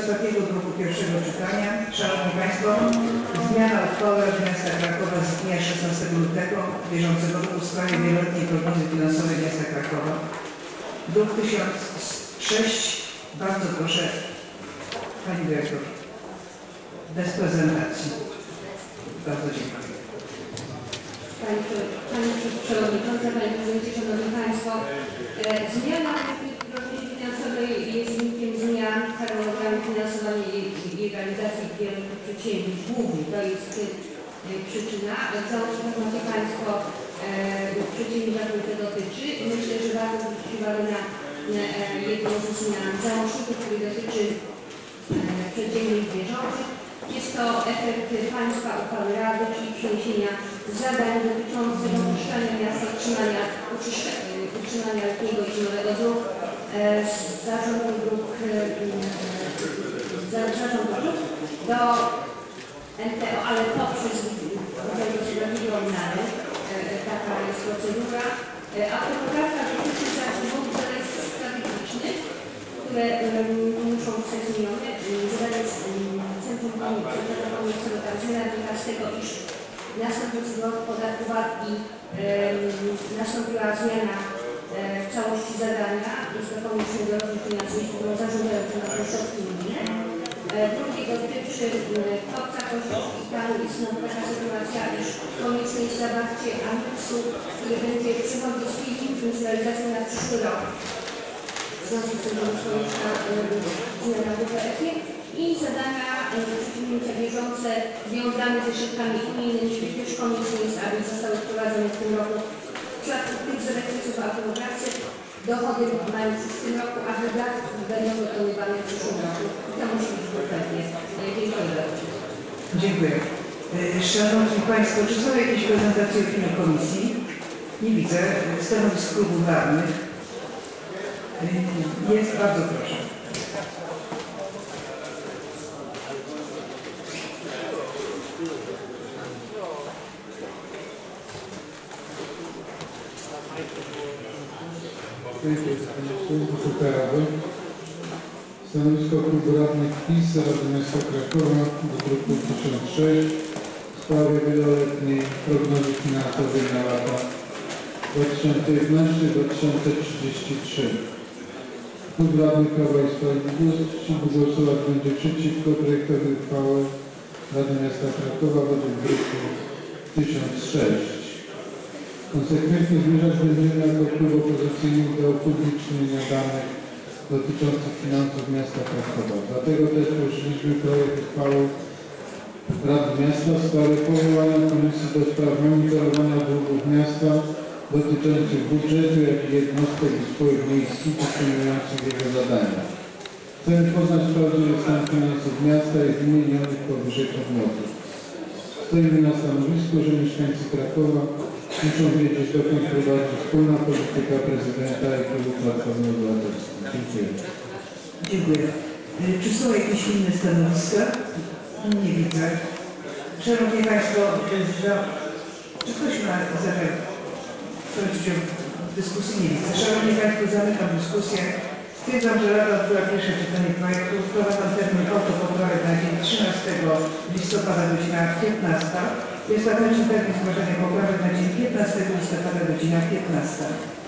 ostatniego druku pierwszego czytania. Szanowni Państwo, zmiana uchwały Rady Miasta Krakowa z dnia 16 lutego bieżącego roku w sprawie Wieloletniej Prognozy Finansowej Miasta Krakowa. Druk 1006. Bardzo proszę, Pani Dyrektor, bez prezentacji. Bardzo dziękuję. Pani Przewodnicząca, Panie Prezydencie, Szanowni Państwo, zmiana prognozy finansowej jest wynikiem zmian w harmonogramie finansowania i realizacji kierunków przedsięwzięć głównych. To jest przyczyna, co Szanowni Państwo przedsiębiorców to dotyczy. Myślę, że warto zwrócić uwagę na jedną z zmian załączniku, który dotyczy przedsięwzięć bieżących. Jest to efekt Państwa uchwały Rady, czyli przeniesienia zadań dotyczących opuszczania miasta, utrzymania letniego i zimowego dróg z zarządu dróg do NTO, ale poprzez rodzaj gospodarki rolnale. Taka jest procedura. A to poprawka dotyczy dwóch zadań strategicznych, które muszą zostać zmienione. Zadanie Centrum Komisji wynika z tego, iż następujący rok podatku VAT i nastąpiła zmiana całości zadania z dokończym do rozwoju finansowego zarządzającym na środki gminy. Drugie dotyczy kopca kości i tam jest taka sytuacja, iż konieczne jest zawarcie aneksu, który będzie przychodził z filmem z realizacją na przyszły rok. W związku z tym zmiana w budżecie i zadania przedsięwzięcia bieżące związane ze środkami unijnymi, gdyż konieczne jest, aby zostały wprowadzone w tym roku. W przypadku tych zakresów automatyzacji dochody mają w tym roku, a wydatki będą wykonywane w przyszłym roku. I to musi być kompletnie. Dziękuję bardzo. Dziękuję. Szanowni Państwo, czy są jakieś prezentacje opinii komisji? Nie widzę. Stanowisk klubów radnych. Jest, bardzo proszę. Stanowisko Klubu Radnych PiS Rady Miasta Krakowa do druku 1006 w sprawie wieloletniej prognozy finansowej na lata 2011-2033. Klub Radny Prawa i Sprawiedliwości głosować będzie przeciwko projektowi uchwały Rady Miasta Krakowa według druku 1006. Konsekwentnie zmierzać będziemy jako klub opozycyjny do upublicznienia danych dotyczących finansów miasta Krakowa. Dlatego też poruszyliśmy projekt uchwały Rady Miasta w sprawie powołania Komisji do spraw monitorowania długów miasta dotyczących budżetu, jak i jednostek i spółek miejskich wykonujących jego zadania. Chcemy poznać prawdziwy stan finansów miasta i wymienionych powyżej podmiotów. Stoimy na stanowisku, że mieszkańcy Krakowa muszą wiedzieć, dokąd prowadzi wspólna polityka prezydenta i klubu Platformy Obywatelskiej. Dziękuję. Dziękuję. Czy są jakieś inne stanowiska? Nie widzę. Szanowni Państwo, czy ktoś ma prosić o dyskusję? Nie widzę. Szanowni Państwo, zamykam dyskusję. Stwierdzam, że Rada odbyła pierwsze czytanie projektu. Wprowadzam termin autopoprawek na dzień 13 listopada, godzina 15. Jest zakończony termin zgłaszania poprawek na dzień 15 listopada, godzina 15.